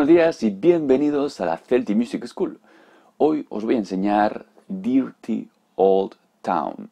Buenos días y bienvenidos a la Celtic Music School. Hoy os voy a enseñar Dirty Old Town.